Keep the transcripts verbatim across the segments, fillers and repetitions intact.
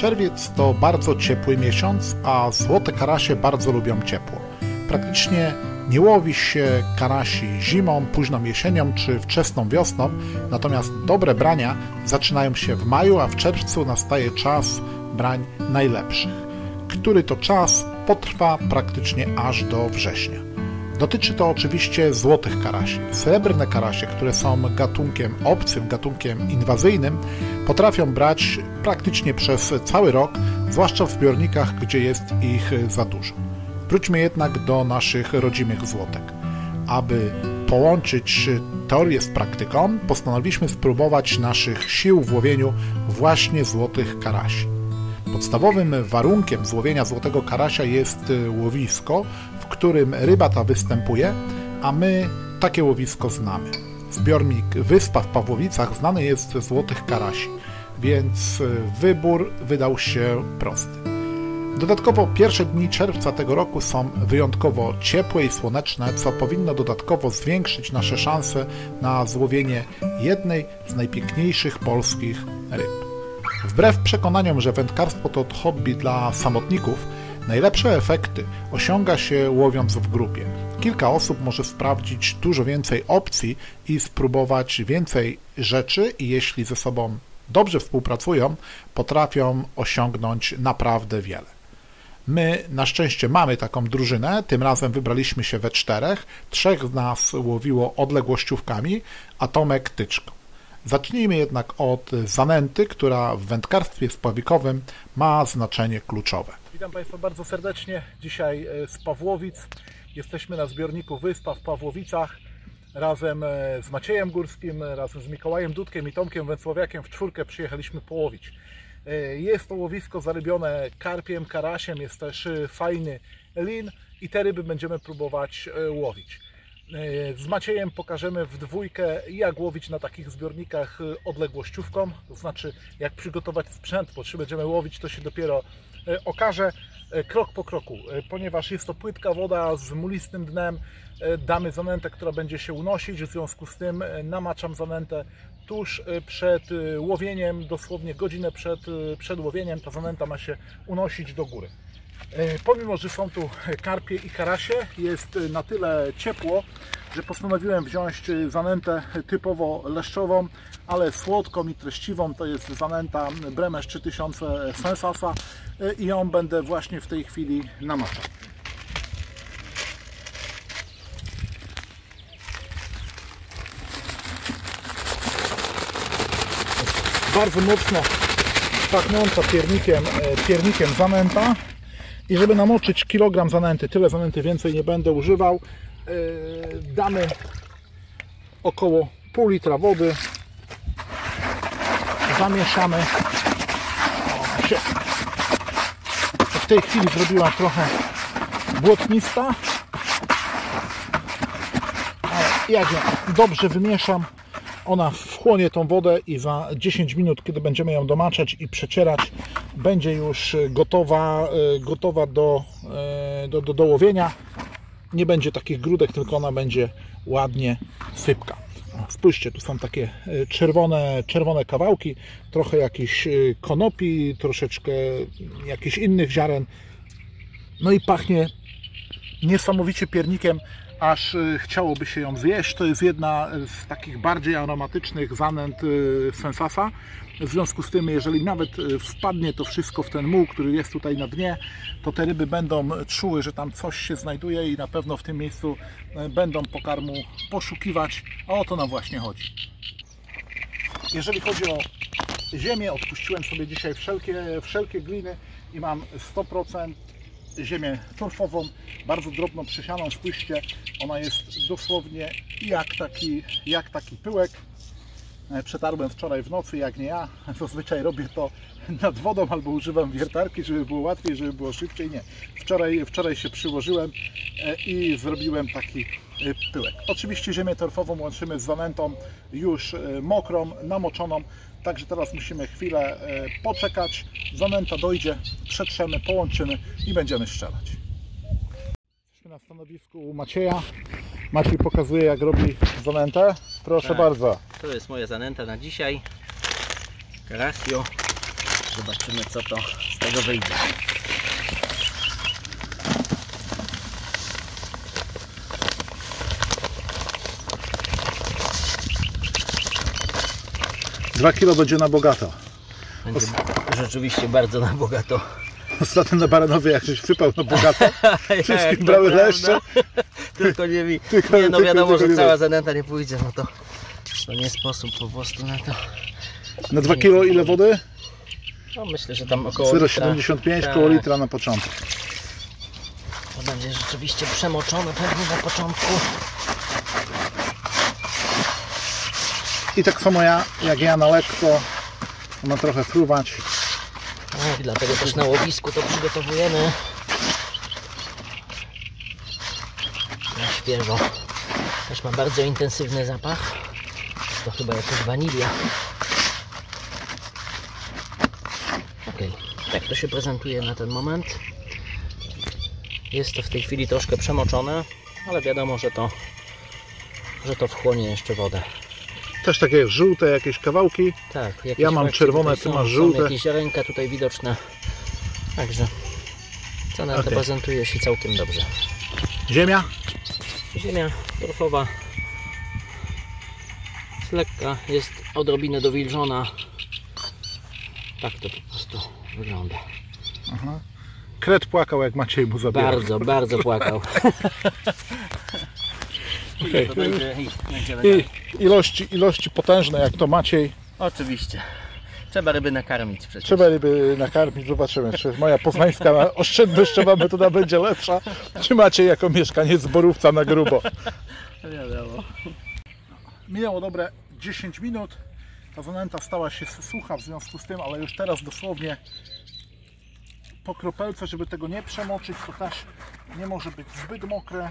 Czerwiec to bardzo ciepły miesiąc, a złote karasie bardzo lubią ciepło. Praktycznie nie łowi się karasi zimą, późną jesienią czy wczesną wiosną, natomiast dobre brania zaczynają się w maju, a w czerwcu nastaje czas brań najlepszych, który to czas potrwa praktycznie aż do września. Dotyczy to oczywiście złotych karasi. Srebrne karasie, które są gatunkiem obcym, gatunkiem inwazyjnym, potrafią brać praktycznie przez cały rok, zwłaszcza w zbiornikach, gdzie jest ich za dużo. Wróćmy jednak do naszych rodzimych złotek. Aby połączyć teorię z praktyką, postanowiliśmy spróbować naszych sił w łowieniu właśnie złotych karasi. Podstawowym warunkiem złowienia złotego karasia jest łowisko, w którym ryba ta występuje, a my takie łowisko znamy. Zbiornik Wyspa w Pawłowicach znany jest ze złotych karasi, więc wybór wydał się prosty. Dodatkowo pierwsze dni czerwca tego roku są wyjątkowo ciepłe i słoneczne, co powinno dodatkowo zwiększyć nasze szanse na złowienie jednej z najpiękniejszych polskich ryb. Wbrew przekonaniom, że wędkarstwo to hobby dla samotników, najlepsze efekty osiąga się łowiąc w grupie. Kilka osób może sprawdzić dużo więcej opcji i spróbować więcej rzeczy i jeśli ze sobą dobrze współpracują, potrafią osiągnąć naprawdę wiele. My na szczęście mamy taką drużynę, tym razem wybraliśmy się we czterech, trzech z nas łowiło odległościówkami, a Tomek tyczką. Zacznijmy jednak od zanęty, która w wędkarstwie spławikowym ma znaczenie kluczowe. Witam Państwa bardzo serdecznie, dzisiaj z Pawłowic. Jesteśmy na zbiorniku Wyspa w Pawłowicach razem z Maciejem Górskim, razem z Mikołajem Dudkiem i Tomkiem Węcławiakiem w czwórkę przyjechaliśmy połowić. Jest to łowisko zarybione karpiem, karasiem, jest też fajny lin i te ryby będziemy próbować łowić. Z Maciejem pokażemy w dwójkę, jak łowić na takich zbiornikach odległościówką, to znaczy jak przygotować sprzęt, bo czy będziemy łowić, to się dopiero okaże, krok po kroku, ponieważ jest to płytka woda z mulistym dnem, damy zanętę, która będzie się unosić, w związku z tym namaczam zanętę tuż przed łowieniem, dosłownie godzinę przed, przed łowieniem ta zanęta ma się unosić do góry. Pomimo, że są tu karpie i karasie, jest na tyle ciepło, że postanowiłem wziąć zanętę typowo leszczową, ale słodką i treściwą, to jest zanęta Bremer trzy tysiące Sensasa i ją będę właśnie w tej chwili namaczał. Bardzo mocno pachnąca piernikiem, piernikiem zanęta. I żeby namoczyć kilogram zanęty, tyle zanęty więcej nie będę używał, yy, damy około pół litra wody, zamieszamy. W tej chwili zrobiła trochę błotnista, ale jak ją dobrze wymieszam, ona wchłonie tą wodę i za dziesięć minut, kiedy będziemy ją domaczać i przecierać, będzie już gotowa, gotowa do, do, do, do łowienia. Nie będzie takich grudek, tylko ona będzie ładnie sypka. Spójrzcie, tu są takie czerwone, czerwone kawałki, trochę jakichś konopi, troszeczkę jakichś innych ziaren. No i pachnie niesamowicie piernikiem, aż chciałoby się ją zjeść. To jest jedna z takich bardziej aromatycznych zanęt Sensasa. W związku z tym, jeżeli nawet wpadnie to wszystko w ten muł, który jest tutaj na dnie, to te ryby będą czuły, że tam coś się znajduje i na pewno w tym miejscu będą pokarmu poszukiwać, a o to nam właśnie chodzi. Jeżeli chodzi o ziemię, odpuściłem sobie dzisiaj wszelkie, wszelkie gliny i mam sto procent ziemię torfową, bardzo drobno przysianą. Spójrzcie, ona jest dosłownie jak taki, jak taki pyłek. Przetarłem wczoraj w nocy, jak nie ja. Zazwyczaj robię to nad wodą albo używam wiertarki, żeby było łatwiej, żeby było szybciej. Nie. Wczoraj, wczoraj się przyłożyłem i zrobiłem taki pyłek. Oczywiście ziemię torfową łączymy z zanętą już mokrą, namoczoną. Także teraz musimy chwilę poczekać. Zanęta dojdzie, przetrzemy, połączymy i będziemy strzelać. Jesteśmy na stanowisku u Macieja. Maciej pokazuje, jak robi zanętę. Proszę tak, bardzo. To jest moja zanęta na dzisiaj. Karasio. Zobaczymy, co to z tego wyjdzie. dwa kilo będzie na bogato. Będzie rzeczywiście bardzo na bogato. Ostatnio na Baranowie jak żeś sypał na bogato, wszystkie brały leszcze. Tylko nie mi. Tylko, nie, no tylko, wiadomo, tylko, że cała zanęta nie pójdzie, no to, to nie sposób po prostu na to. Na dwa kilo ile wody? No myślę, że tam około zero przecinek siedemdziesiąt pięć, koło litra na początku. To będzie rzeczywiście przemoczone pewnie na początku. I tak samo ja, jak ja na lekko, ma trochę fruwać. No, i dlatego też na łowisku to przygotowujemy. Na świeżo. Też ma bardzo intensywny zapach. To chyba jakaś wanilia. Okej, okay. Tak to się prezentuje na ten moment. Jest to w tej chwili troszkę przemoczone, ale wiadomo, że to, że to wchłonie jeszcze wodę. Też takie żółte jakieś kawałki. Tak, jakieś ja mam czerwone, ty masz żółte. Są jakieś ziarenka tutaj widoczne. Także cena okay. Prezentuje się całkiem dobrze. Ziemia? Ziemia torfowa. Jest lekka, jest odrobinę dowilżona. Tak to po prostu wygląda. Aha. Kret płakał, jak Maciej mu zabierał. Bardzo, bardzo płakał. Okay. To będzie, i, I ilości, ilości potężne, jak to Maciej. Oczywiście. Trzeba ryby nakarmić przecież. Trzeba ryby nakarmić, zobaczymy, czy moja poznańska oszczędność trzeba metoda będzie lepsza, czy Maciej jako mieszkaniec Borówca na grubo. Wiadomo. Minęło dobre dziesięć minut. Ta zanęta stała się sucha w związku z tym, ale już teraz dosłownie po kropelce, żeby tego nie przemoczyć, to też nie może być zbyt mokre.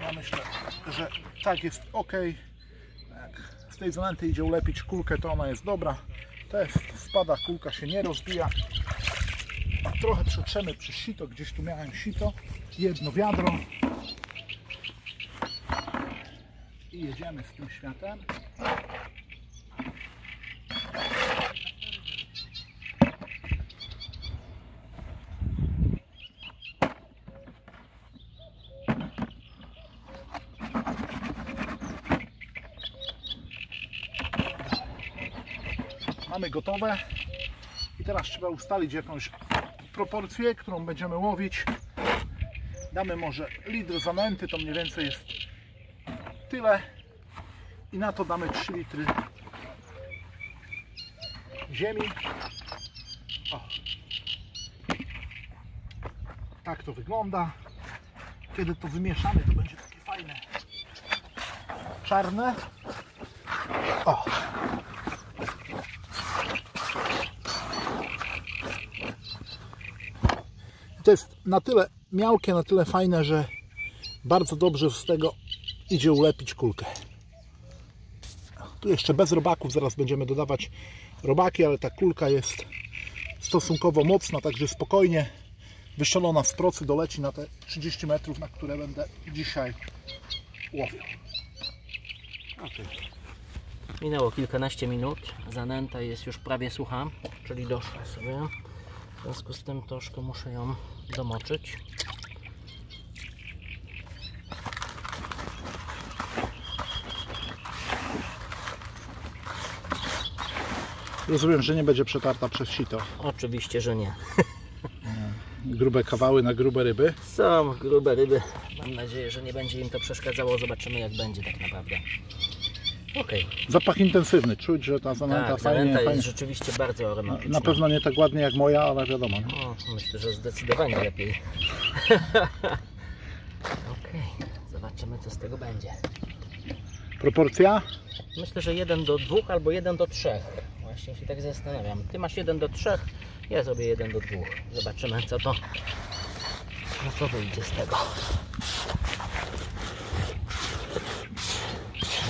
Ja myślę, że tak jest ok. Jak z tej zanęty idzie ulepić kulkę, to ona jest dobra. Test spada, kulka się nie rozbija. A trochę przetrzemy przy sito, gdzieś tu miałem sito. Jedno wiadro. I jedziemy z tym światem. Mamy gotowe i teraz trzeba ustalić jakąś proporcję, którą będziemy łowić. Damy może litr zanęty, to mniej więcej jest tyle i na to damy trzy litry ziemi. O. Tak to wygląda. Kiedy to wymieszamy, to będzie takie fajne czarne. O. To jest na tyle miałkie, na tyle fajne, że bardzo dobrze z tego idzie ulepić kulkę. Tu jeszcze bez robaków, zaraz będziemy dodawać robaki, ale ta kulka jest stosunkowo mocna, także spokojnie wyszalona z procy doleci na te trzydzieści metrów, na które będę dzisiaj łowił. Okay. Minęło kilkanaście minut, zanęta jest już prawie sucha, czyli doszła sobie. W związku z tym troszkę muszę ją domoczyć. Rozumiem, że nie będzie przetarta przez sito. Oczywiście, że nie. Grube kawały na grube ryby? Są grube ryby. Mam nadzieję, że nie będzie im to przeszkadzało. Zobaczymy, jak będzie tak naprawdę. Okay. Zapach intensywny, czuć, że ta zanęta tak, fajnie, zanęta jest fajnie. Rzeczywiście bardzo aromatyczna. Na pewno nie tak ładnie jak moja, ale wiadomo. O, myślę, że zdecydowanie lepiej. Okej, okay. Zobaczymy, co z tego będzie. Proporcja? Myślę, że jeden do dwóch albo jeden do trzech. Właśnie się tak zastanawiam. Ty masz jeden do trzech, ja zrobię jeden do dwóch. Zobaczymy, co to, no co wyjdzie z tego.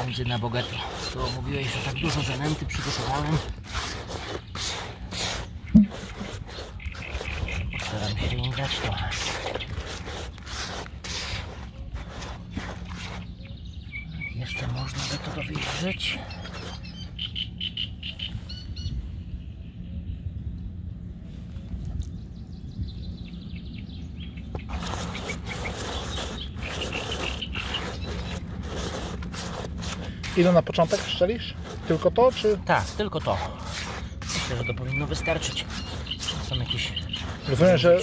Będzie na bogato. To mówiłeś, że tak dużo zanęty przygotowałem. Postaram się nie dać trochę. Jeszcze można do tego wyjrzeć. Ile na początek strzelisz? Tylko to, czy...? Tak, tylko to. Myślę, że to powinno wystarczyć. Są jakieś... Rozumiem, że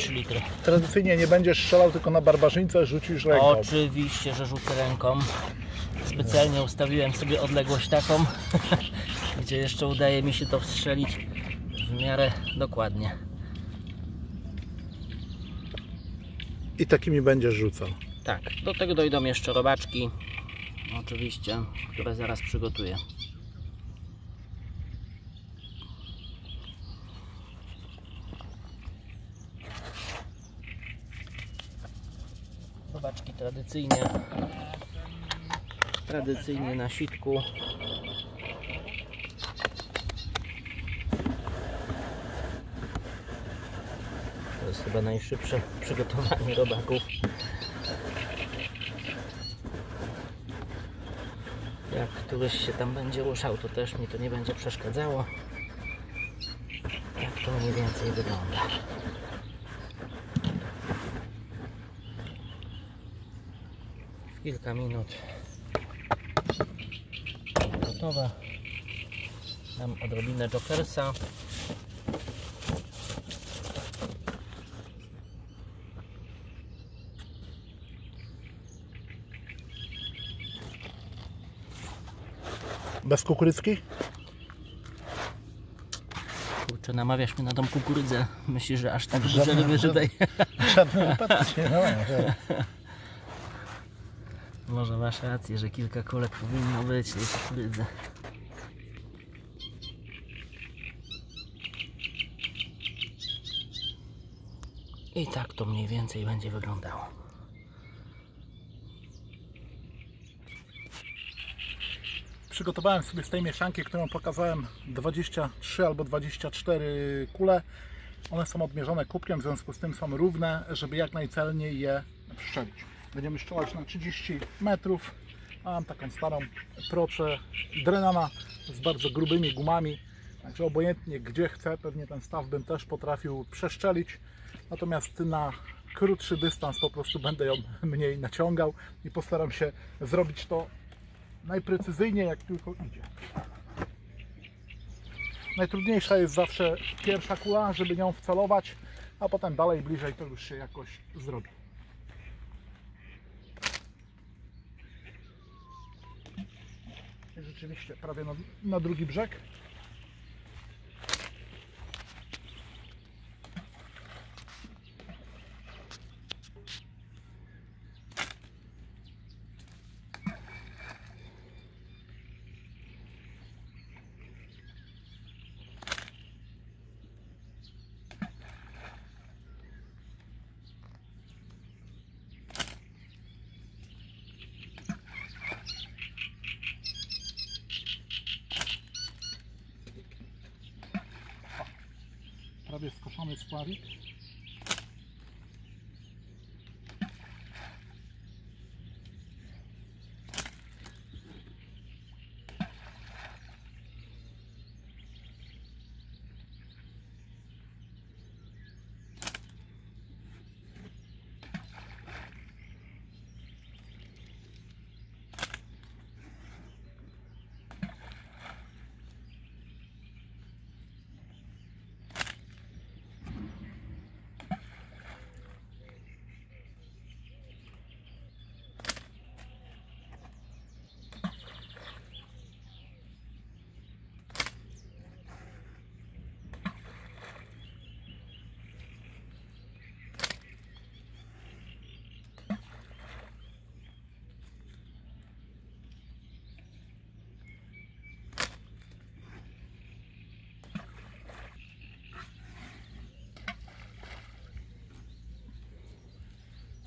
tradycyjnie nie będziesz strzelał, tylko na barbarzyńce rzucisz ręką. Oczywiście, że rzucę ręką. Specjalnie ustawiłem sobie odległość taką, gdzie jeszcze udaje mi się to wstrzelić w miarę dokładnie. I takimi będziesz rzucał? Tak. Do tego dojdą jeszcze robaczki, oczywiście, które zaraz przygotuję. Robaczki tradycyjnie, tradycyjnie na sitku. To jest chyba najszybsze przygotowanie robaków. Jak któryś się tam będzie ruszał, to też mi to nie będzie przeszkadzało. Tak to mniej więcej wygląda. W kilka minut gotowe. Dam odrobinę jokersa. Bez kukurydzki? Kurczę, namawiasz mnie na tą kukurydzę. Myślisz, że aż tak duże ryby tutaj... Żadne wypadki nie namawiam. Może masz rację, że kilka kulek powinno być, niż kukurydzę. I tak to mniej więcej będzie wyglądało. Przygotowałem sobie z tej mieszanki, którą pokazałem, dwadzieścia trzy albo dwadzieścia cztery kule. One są odmierzone kubkiem, w związku z tym są równe, żeby jak najcelniej je strzelić. Będziemy strzelać na trzydzieści metrów. Mam taką starą proczę Drenana z bardzo grubymi gumami. Także obojętnie gdzie chcę, pewnie ten staw bym też potrafił przestrzelić. Natomiast na krótszy dystans po prostu będę ją mniej naciągał i postaram się zrobić to najprecyzyjniej jak tylko idzie. Najtrudniejsza jest zawsze pierwsza kula, żeby nią wcelować, a potem dalej bliżej to już się jakoś zrobi. Rzeczywiście prawie na, na drugi brzeg. Prawie skoszony spławik.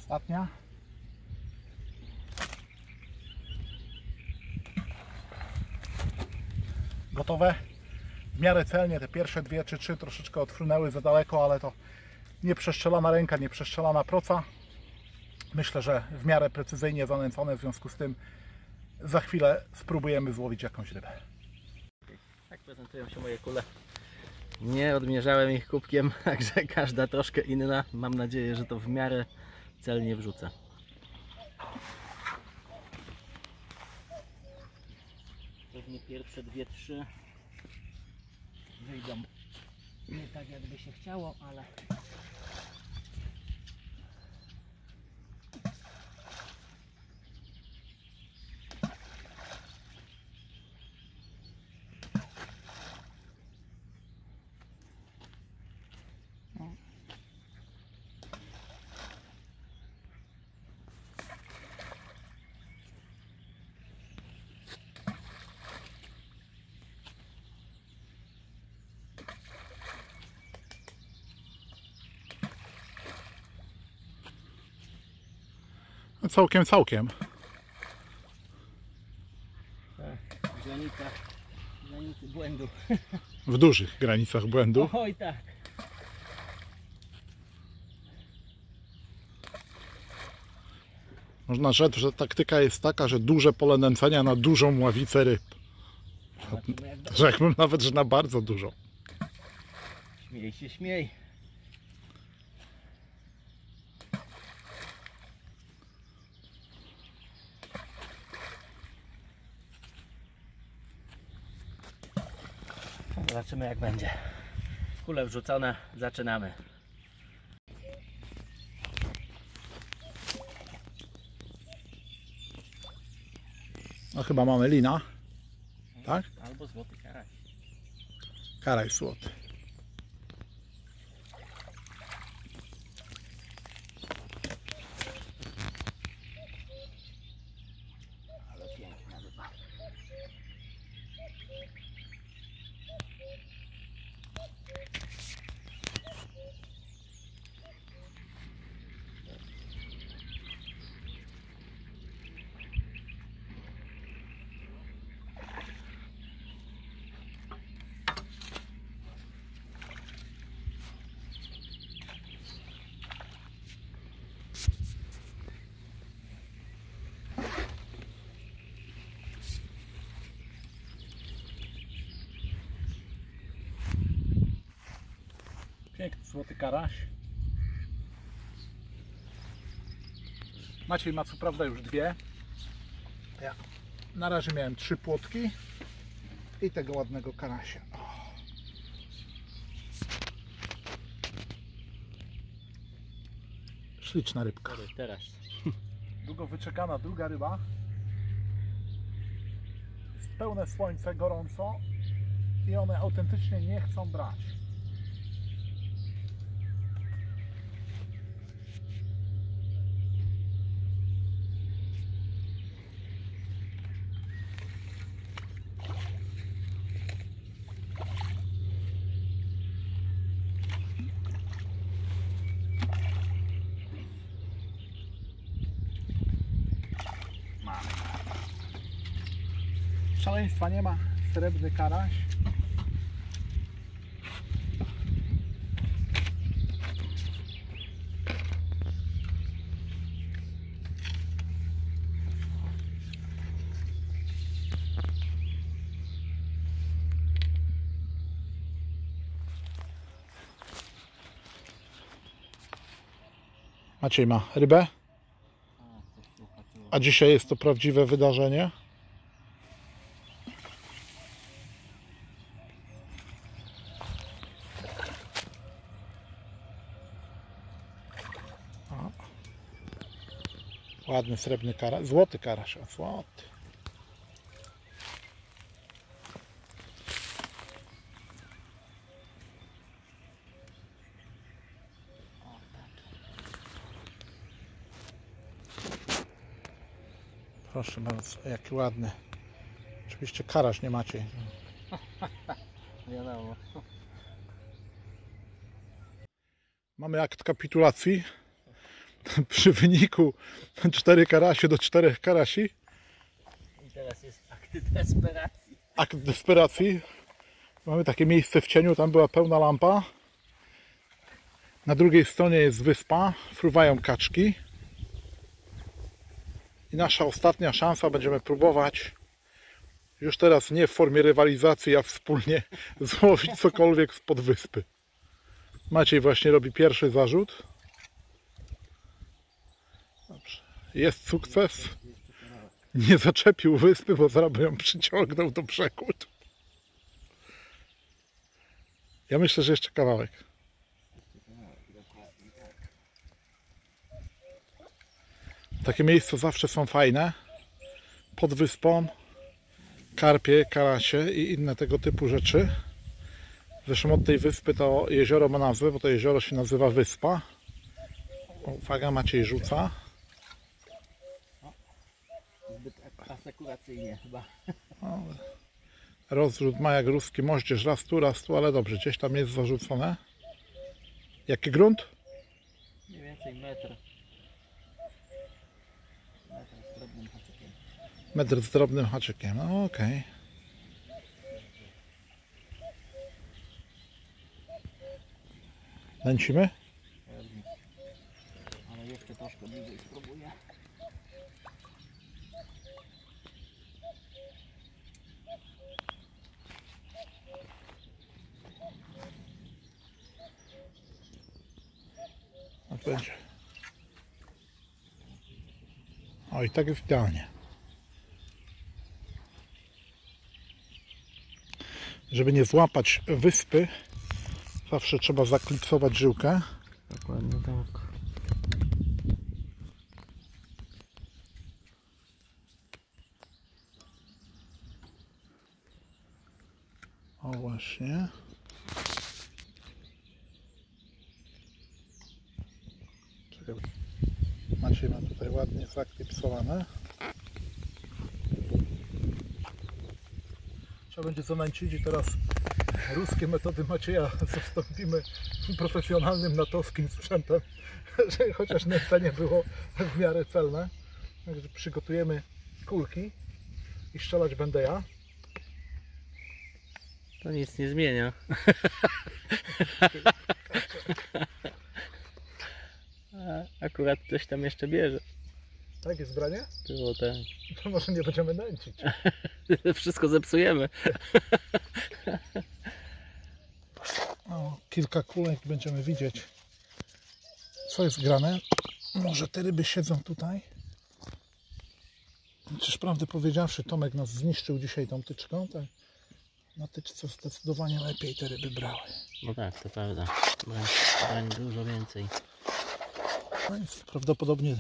Ostatnia. Gotowe. W miarę celnie te pierwsze dwie czy trzy troszeczkę odfrunęły za daleko, ale to nieprzestrzelana ręka, nieprzestrzelana proca. Myślę, że w miarę precyzyjnie zanęcone, w związku z tym za chwilę spróbujemy złowić jakąś rybę. Tak prezentują się moje kule. Nie odmierzałem ich kubkiem, także każda troszkę inna. Mam nadzieję, że to w miarę celnie wrzucę. pewnie pierwsze dwie, trzy wyjdą nie tak, jakby się chciało, ale całkiem, całkiem. Tak, w granicach, w granicy błędu. W dużych granicach błędu. Oj tak. Można rzec, że taktyka jest taka, że duże pole nęcenia na dużą ławicę ryb. Rzekłbym nawet, że na bardzo dużą. Śmiej się, śmiej. Zobaczymy, jak będzie. Kule wrzucone, zaczynamy. No chyba mamy lina, tak? Albo złoty karaj. Karaj złoty. Piękny złoty karaś. Maciej ma co prawda już dwie. Ja na razie miałem trzy płotki i tego ładnego karasia. O. Śliczna rybka. Teraz. Długo wyczekana druga ryba. Jest pełne słońce, gorąco i one autentycznie nie chcą brać. Szaleństwa nie ma, srebrny karaś. Maciej ma rybę, a dzisiaj jest to prawdziwe wydarzenie. Ładny srebrny karaś, złoty karaś, o złoty. Proszę bardzo, jaki ładny. Oczywiście karaś nie macie. Wiadomo. Mamy akt kapitulacji. Przy wyniku cztery karasie do czterech karasi. I teraz jest akt desperacji. Akt desperacji. Mamy takie miejsce w cieniu, tam była pełna lampa. Na drugiej stronie jest wyspa, fruwają kaczki. I nasza ostatnia szansa, będziemy próbować już teraz nie w formie rywalizacji, a wspólnie złowić cokolwiek spod wyspy. Maciej właśnie robi pierwszy zarzut. Jest sukces, nie zaczepił wyspy, bo zaraz by ją przyciągnął do brzegu. Ja myślę, że jeszcze kawałek. Takie miejsca zawsze są fajne. Pod wyspą karpie, karasie i inne tego typu rzeczy. Zresztą od tej wyspy to jezioro ma nazwę, bo to jezioro się nazywa Wyspa. Uwaga, Maciej rzuca. Zbyt asekuracyjnie chyba. Rozrzut Maja Górski, moździerz raz tu, raz tu, ale dobrze, gdzieś tam jest zarzucone. Jaki grunt? Mniej więcej metr. Metr z drobnym haczykiem. Metr z drobnym haczykiem, no okej. Okay. Nęcimy? Ale jeszcze troszkę bliżej spróbuję. No będzie. O, i tak jest idealnie. Żeby nie złapać wyspy, zawsze trzeba zaklipsować żyłkę. Dokładnie tak. O właśnie. Czekaj. Maciej ma tutaj ładnie zaklipsowane. Trzeba będzie zamęcić i teraz ruskie metody Macieja zastąpimy profesjonalnym natowskim sprzętem, że chociaż nęcenie było w miarę celne. Także przygotujemy kulki i strzelać będę ja. To nic nie zmienia. Akurat ktoś tam jeszcze bierze. Tak, jest branie? Było tak. To może nie będziemy nęcić. Wszystko zepsujemy. O, kilka kulek będziemy widzieć, co jest grane. Może te ryby siedzą tutaj. Przecież prawdę powiedziawszy, Tomek nas zniszczył dzisiaj tą tyczką. Tak? Na tyczce zdecydowanie lepiej te ryby brały. No tak, to prawda. Brań dużo więcej. No jest, prawdopodobnie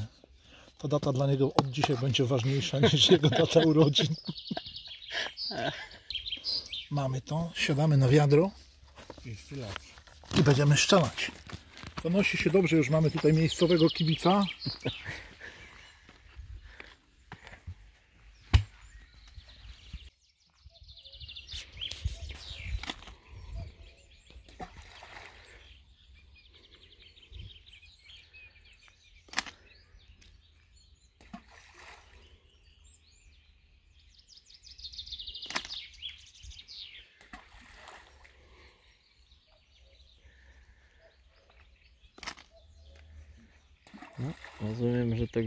ta data dla niego od dzisiaj będzie ważniejsza niż jego data urodzin. Mamy to, siadamy na wiadro i będziemy strzelać. To nosi się dobrze, już mamy tutaj miejscowego kibica. No, rozumiem, że to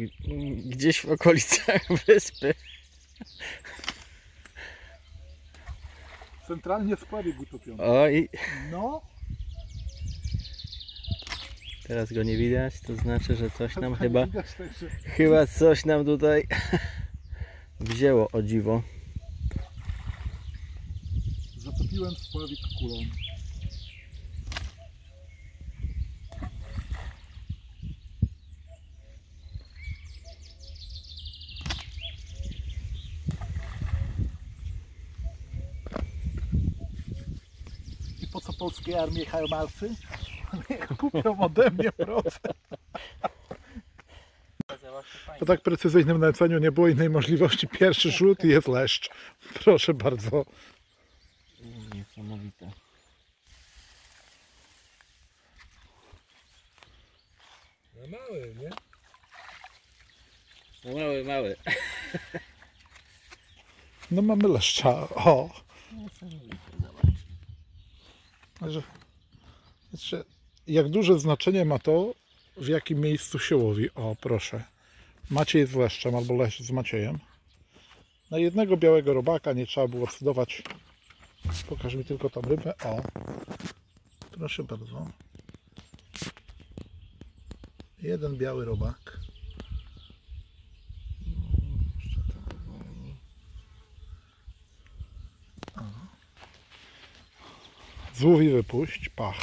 gdzieś w okolicach wyspy. Centralnie w Parygu topiony. Oj. No. Teraz go nie widać, to znaczy, że coś nam chyba... Widać, tak się... Chyba coś nam tutaj wzięło, o dziwo. Zatopiłem w Pawik kulą. Polskiej armii hajmalcy. Kupią ode mnie proszę. Po tak precyzyjnym nęceniu nie było innej możliwości. Pierwszy rzut i jest leszcz. Proszę bardzo. Niesamowite. No mały, nie? No mały, mały. No mamy leszcza. O. Wiecie, jak duże znaczenie ma to, w jakim miejscu się łowi. O, proszę. Maciej z leszczem albo leś z Maciejem. Na jednego białego robaka nie trzeba było decydować. Pokaż mi tylko tą rybę. O, proszę bardzo. Jeden biały robak. złów i wypuść, pach,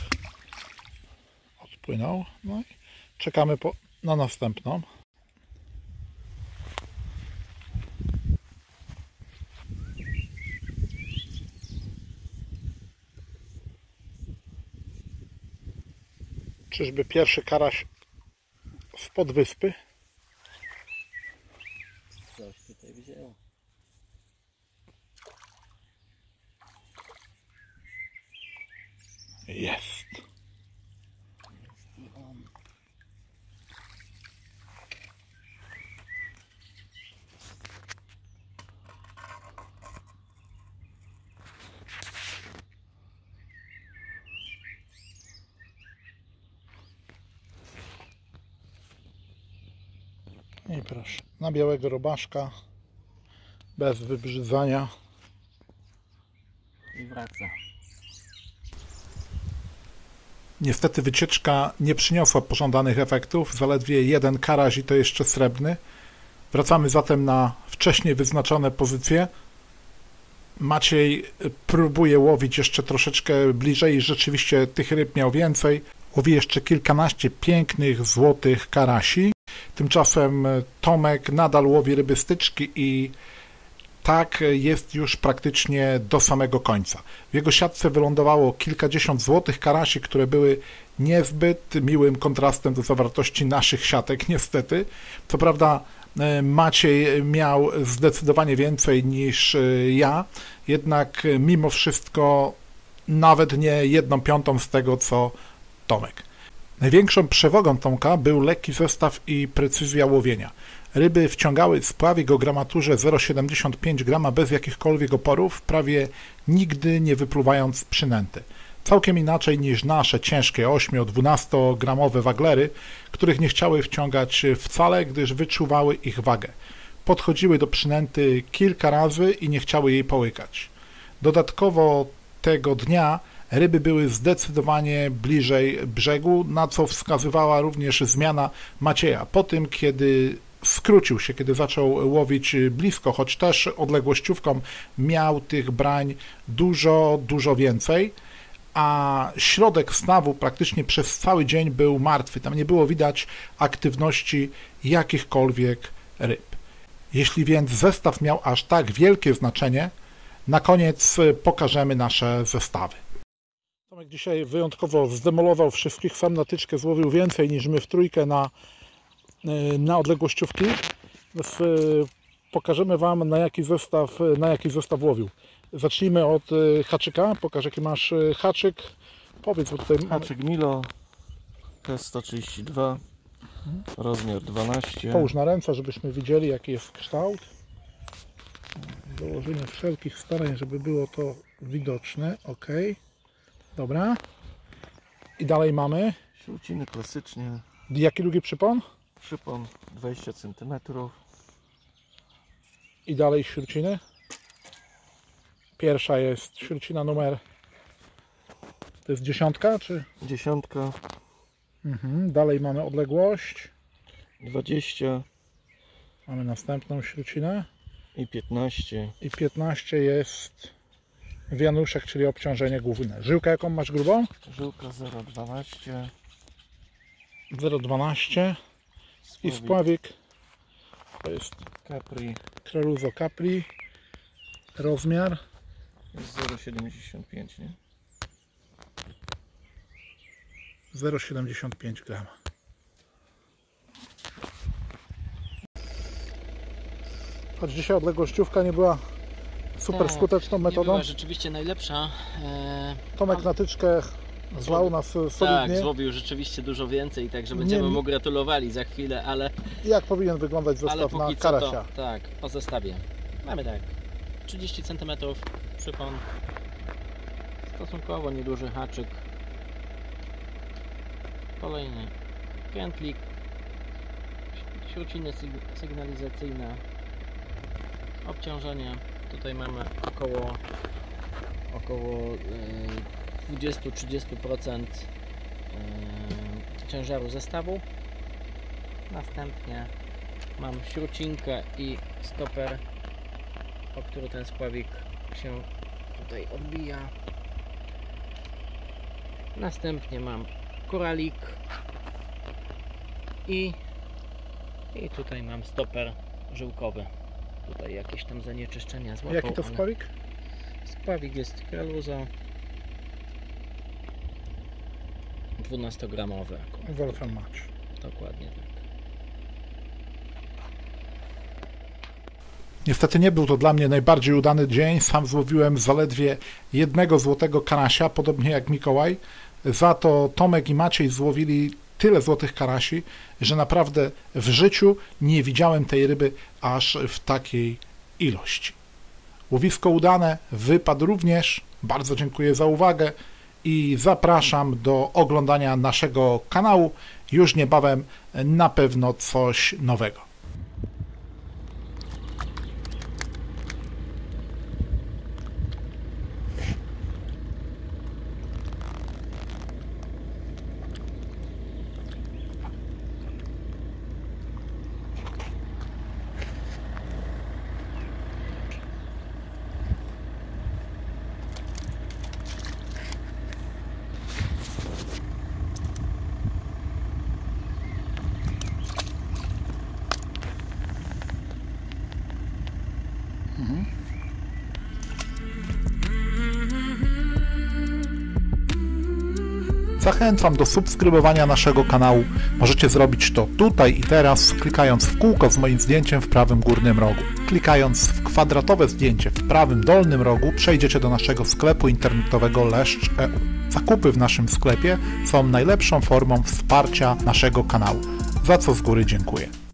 odpłynął, no i czekamy po, na następną. Czyżby pierwszy karaś spod wyspy? Coś tutaj wzięło. Jest. I proszę, na białego robaszka, bez wybrzydzania. I wraca. Niestety wycieczka nie przyniosła pożądanych efektów, zaledwie jeden karaś i to jeszcze srebrny. Wracamy zatem na wcześniej wyznaczone pozycje. Maciej próbuje łowić jeszcze troszeczkę bliżej i rzeczywiście tych ryb miał więcej. Łowi jeszcze kilkanaście pięknych, złotych karasi. Tymczasem Tomek nadal łowi ryby styczki i tak jest już praktycznie do samego końca. W jego siatce wylądowało kilkadziesiąt złotych karasi, które były niezbyt miłym kontrastem do zawartości naszych siatek, niestety. Co prawda Maciej miał zdecydowanie więcej niż ja, jednak mimo wszystko nawet nie jedną piątą z tego, co Tomek. Największą przewagą Tomka był lekki zestaw i precyzja łowienia. Ryby wciągały spławik o gramaturze zero przecinek siedemdziesiąt pięć grama bez jakichkolwiek oporów, prawie nigdy nie wypluwając z przynęty. Całkiem inaczej niż nasze ciężkie ośmiu-dwunastogramowe waglery, których nie chciały wciągać wcale, gdyż wyczuwały ich wagę. Podchodziły do przynęty kilka razy i nie chciały jej połykać. Dodatkowo tego dnia ryby były zdecydowanie bliżej brzegu, na co wskazywała również zmiana Macieja po tym, kiedy skrócił się, kiedy zaczął łowić blisko, choć też odległościówką miał tych brań dużo, dużo więcej, a środek stawu praktycznie przez cały dzień był martwy. Tam nie było widać aktywności jakichkolwiek ryb. Jeśli więc zestaw miał aż tak wielkie znaczenie, na koniec pokażemy nasze zestawy. Tomek dzisiaj wyjątkowo zdemolował wszystkich, sam na tyczkę złowił więcej niż my w trójkę na, na odległościówki. Więc pokażemy Wam, na jaki zestaw, na jaki zestaw łowił. Zacznijmy od haczyka, pokaż jaki masz haczyk. Powiedz, bo tutaj... Haczyk Milo T sto trzydzieści dwa, mhm. Rozmiar dwanaście. Połóż na ręce, żebyśmy widzieli, jaki jest kształt. Dołożenie wszelkich starań, żeby było to widoczne, ok. Dobra. I dalej mamy? Śruciny klasycznie. Jaki długi przypon? Przypon dwadzieścia centymetrów. I dalej śruciny. Pierwsza jest śrucina numer... To jest dziesiątka, czy? Dziesiątka. Mhm. Dalej mamy odległość. dwadzieścia. Mamy następną śrucinę. I piętnaście. I piętnaście jest... wianuszek, czyli obciążenie główne. Żyłka jaką masz grubą? Żyłka zero przecinek dwanaście. zero przecinek dwanaście. I spławik. To jest Capri. Craluzo Capri. Rozmiar? zero przecinek siedemdziesiąt pięć, nie? zero przecinek siedemdziesiąt pięć grama. Choć dzisiaj odległościówka nie była super tak, skuteczną metodą. Była rzeczywiście najlepsza. Eee, Tomek mam... na tyczkę złał nas solidnie. Tak, złowił rzeczywiście dużo więcej, także będziemy nie... mu gratulowali za chwilę, ale... Jak powinien wyglądać zestaw na karasia? To, tak, po zestawie. Mamy tak, trzydzieści centymetrów przypon, stosunkowo nieduży haczyk, kolejny pętlik, śruciny sygnalizacyjne, obciążenie. Tutaj mamy około, około dwadzieścia do trzydziestu procent ciężaru zestawu. Następnie mam śrucinkę i stoper, o który ten spławik się tutaj odbija. Następnie mam koralik i, i tutaj mam stoper żyłkowy. Tutaj jakieś tam zanieczyszczenia złapał. Jaki to spawik? Spawik jest Craluzo dwunastogramowy. Wolfram Match. Dokładnie tak. Niestety nie był to dla mnie najbardziej udany dzień. Sam złowiłem zaledwie jednego złotego karasia, podobnie jak Mikołaj. Za to Tomek i Maciej złowili tyle złotych karasi, że naprawdę w życiu nie widziałem tej ryby aż w takiej ilości. Łowisko udane, wypadł również. Bardzo dziękuję za uwagę i zapraszam do oglądania naszego kanału. Już niebawem na pewno coś nowego. Zachęcam do subskrybowania naszego kanału. Możecie zrobić to tutaj i teraz, klikając w kółko z moim zdjęciem w prawym górnym rogu. Klikając w kwadratowe zdjęcie w prawym dolnym rogu przejdziecie do naszego sklepu internetowego leszcz kropka e u. Zakupy w naszym sklepie są najlepszą formą wsparcia naszego kanału, za co z góry dziękuję.